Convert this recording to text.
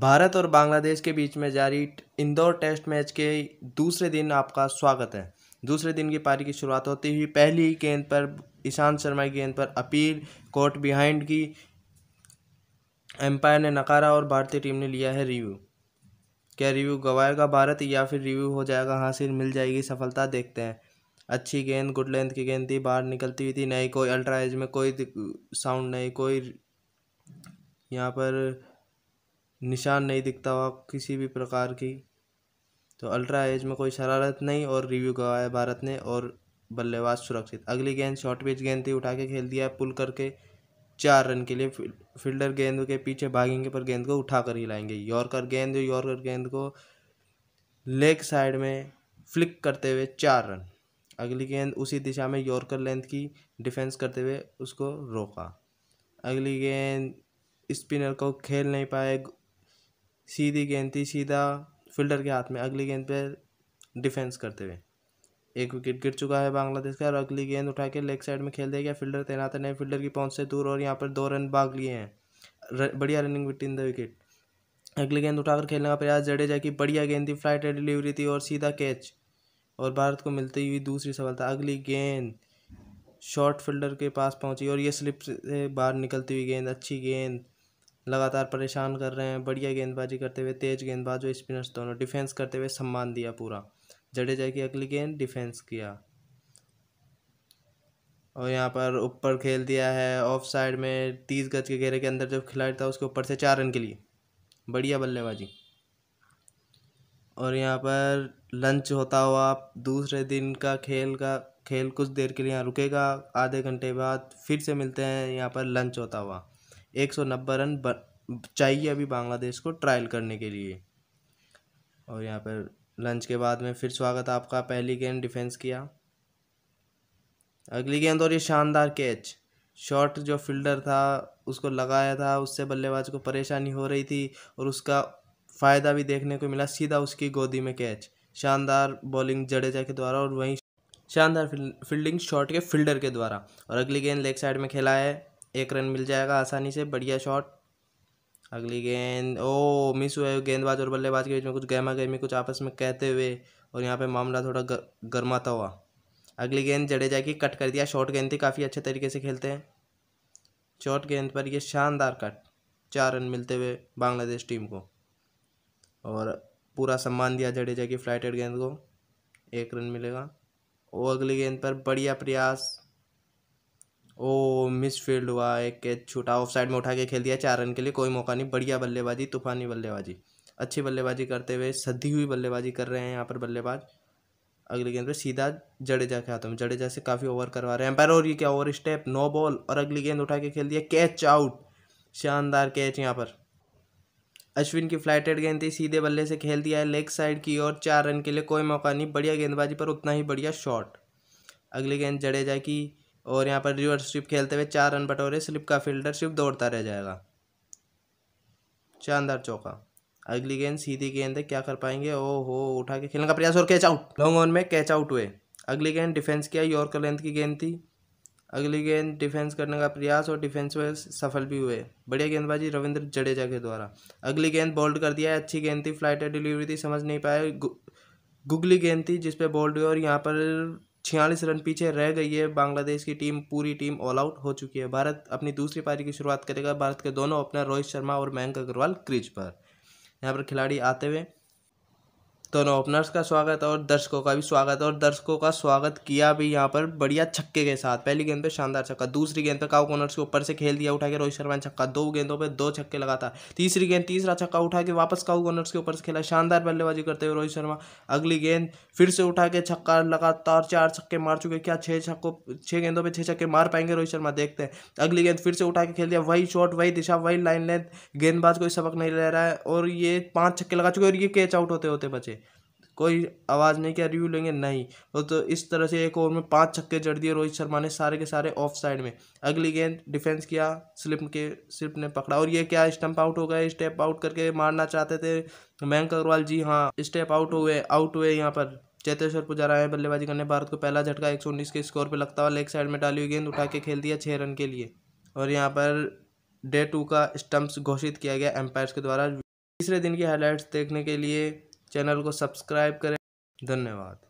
भारत और बांग्लादेश के बीच में जारी इंदौर टेस्ट मैच के दूसरे दिन आपका स्वागत है। दूसरे दिन की पारी की शुरुआत होती हुई पहली गेंद पर ईशांत शर्मा की गेंद पर अपील कोर्ट बिहाइंड की एम्पायर ने नकारा और भारतीय टीम ने लिया है रिव्यू। क्या रिव्यू गंवाएगा भारत या फिर रिव्यू हो जाएगा हासिल, मिल जाएगी सफलता, देखते हैं। अच्छी गेंद, गुड लेंथ की गेंद थी, बाहर निकलती हुई थी, नहीं कोई अल्ट्रा एज में कोई साउंड नहीं, कोई यहाँ पर निशान नहीं दिखता हुआ किसी भी प्रकार की, तो अल्ट्रा एज में कोई शरारत नहीं और रिव्यू गवाया भारत ने और बल्लेबाज सुरक्षित। अगली गेंद शॉर्ट पिच गेंद थी, उठा के खेल दिया पुल करके 4 रन के लिए। फील्डर गेंद के पीछे भागेंगे पर गेंद को उठा कर ही लाएंगे। यॉर्कर गेंद को लेग साइड में फ्लिक करते हुए 4 रन। अगली गेंद उसी दिशा में यॉर्कर लेंथ की डिफेंस करते हुए उसको रोका। अगली गेंद स्पिनर को खेल नहीं पाए, सीधी गेंद थी, सीधा फील्डर के हाथ में। अगली गेंद पर डिफेंस करते हुए 1 विकेट गिर चुका है बांग्लादेश का। और अगली गेंद उठा के लेग साइड में खेल दिया गया, फील्डर तैनात है, फील्डर की पहुंच से दूर और यहां पर 2 रन भाग लिए हैं। बढ़िया रनिंग विटिन द विकेट। अगली गेंद उठाकर खेलने का प्रयास, जडेजा की बढ़िया गेंद थी, फ्लाइट डिलीवरी थी और सीधा कैच और भारत को मिलती हुई दूसरी सफलता। अगली गेंद शॉर्ट फील्डर के पास पहुँची और ये स्लिप से बाहर निकलती हुई गेंद। अच्छी गेंद, लगातार परेशान कर रहे हैं, बढ़िया गेंदबाजी करते हुए तेज गेंदबाज और स्पिनर्स दोनों, डिफेंस करते हुए सम्मान दिया पूरा। जडेजा की अगली गेंद डिफेंस किया और यहाँ पर ऊपर खेल दिया है ऑफ साइड में, 30 गज के घेरे के अंदर जो खिलाड़ी था उसके ऊपर से 4 रन के लिए। बढ़िया बल्लेबाजी। और यहाँ पर लंच होता हुआ दूसरे दिन का खेल कुछ देर के लिए यहाँ रुकेगा। आधे घंटे बाद फिर से मिलते हैं यहाँ पर लंच होता हुआ। 190 रन चाहिए अभी बांग्लादेश को ट्रायल करने के लिए। और यहाँ पर लंच के बाद में फिर स्वागत आपका। पहली गेंद डिफेंस किया, अगली गेंद और ये शानदार कैच। शॉट जो फील्डर था उसको लगाया था, उससे बल्लेबाज को परेशानी हो रही थी और उसका फ़ायदा भी देखने को मिला, सीधा उसकी गोदी में कैच। शानदार बॉलिंग जडेजा के द्वारा और वहीं शानदार फील्डिंग शॉट के फील्डर के द्वारा। और अगली गेंद लेग साइड में खेला है, 1 रन मिल जाएगा आसानी से, बढ़िया शॉट। अगली गेंद ओ मिस हुआ है। गेंदबाज और बल्लेबाज के बीच में कुछ गहमा गहमी, कुछ आपस में कहते हुए और यहाँ पे मामला थोड़ा गर्माता हुआ। अगली गेंद जडेजा की कट कर दिया, शॉर्ट गेंद थी, काफ़ी अच्छे तरीके से खेलते हैं। शॉर्ट गेंद पर यह शानदार कट, 4 रन मिलते हुए बांग्लादेश टीम को और पूरा सम्मान दिया जडेजा की फ्लाइटेड गेंद को, 1 रन मिलेगा। और अगली गेंद पर बढ़िया प्रयास, ओ मिसफील्ड हुआ, एक कैच छूटा, ऑफ साइड में उठा के खेल दिया, 4 रन के लिए, कोई मौका नहीं। बढ़िया बल्लेबाजी, तूफानी बल्लेबाजी, अच्छी बल्लेबाजी करते हुए सधी हुई बल्लेबाजी कर रहे हैं यहाँ पर बल्लेबाज। अगली गेंद पे सीधा जडेजा के हाथों में, जडेजा से काफ़ी ओवर करवा रहे हैं एम्पायर। और ये क्या ओवर स्टेप, नो बॉल। और अगली गेंद उठा के खेल दिया, कैच आउट, शानदार कैच। यहाँ पर अश्विन की फ्लाइटेड गेंद थी, सीधे बल्ले से खेल दिया है लेग साइड की और 4 रन के लिए कोई मौका नहीं। बढ़िया गेंदबाजी पर उतना ही बढ़िया शॉट। अगली गेंद जडेजा की और यहाँ पर रिवर्स स्विप खेलते हुए 4 रन बटोरे, स्लिप का फील्डर सिर्फ दौड़ता रह जाएगा, शानदार चौका। अगली गेंद सीधी गेंद है, क्या कर पाएंगे, ओहो उठा के खेलने का प्रयास और कैच आउट, लॉन्ग ऑन में कैच आउट हुए। अगली गेंद डिफेंस किया, यॉर्कर लेंथ की गेंद थी। अगली गेंद डिफेंस करने का प्रयास और डिफेंस में सफल भी हुए, बढ़िया गेंदबाजी रविंद्र जडेजा के द्वारा। अगली गेंद बोल्ड कर दिया है, अच्छी गेंद थी, फ्लाइट डिलीवरी थी, समझ नहीं पाए, गुगली गेंद थी जिसपे बोल्ड हुए और यहाँ पर 46 रन पीछे रह गई है बांग्लादेश की टीम। पूरी टीम ऑल आउट हो चुकी है। भारत अपनी दूसरी पारी की शुरुआत करेगा। भारत के दोनों ओपनर रोहित शर्मा और मयंक अग्रवाल क्रीज पर। यहाँ पर खिलाड़ी आते हुए दोनों ओपनर्स का स्वागत और दर्शकों का भी स्वागत। और दर्शकों का स्वागत किया भी यहाँ पर बढ़िया छक्के के साथ। पहली गेंद पे शानदार छक्का, दूसरी गेंद पे काउ कॉर्नर्स के ऊपर से खेल दिया उठा के रोहित शर्मा ने छक्का, 2 गेंदों पे 2 छक्के लगातार। तीसरी गेंद तीसरा छक्का उठा के वापस काउ कॉर्नर्स के ऊपर से खेला, शानदार बल्लेबाजी करते हुए रोहित शर्मा। अगली गेंद फिर से उठा के छक्का, लगातार 4 छक्के मार चुके। क्या 6 गेंदों पर 6 छक्के मार पाएंगे रोहित शर्मा, देखते हैं। अगली गेंद फिर से उठा के खेल दिया, वही शॉट, वही दिशा, वही लाइन लेंथ, गेंदबाज कोई सबक नहीं ले रहा है और ये 5 छक्के लगा चुके और ये कैच आउट होते होते बचे। कोई आवाज़ नहीं क्या रिव्यू लेंगे, नहीं। तो इस तरह से 1 ओवर में 5 छक्के जड़ दिए रोहित शर्मा ने, सारे के सारे ऑफ साइड में। अगली गेंद डिफेंस किया, स्लिप ने पकड़ा और ये क्या स्टंप आउट हो गए। स्टेप आउट करके मारना चाहते थे मयंक अग्रवाल, जी हाँ, स्टेप आउट हुए। यहाँ पर चेतेश्वर पुजारा है बल्लेबाजी करने। भारत को पहला झटका 119 के स्कोर पर लगता हुआ। लेग साइड में डाली हुई गेंद उठा के खेल दिया 6 रन के लिए। और यहाँ पर डे 2 का स्टंप्स घोषित किया गया एम्पायर्स के द्वारा। तीसरे दिन की हाइलाइट्स देखने के लिए चैनल को सब्सक्राइब करें। धन्यवाद।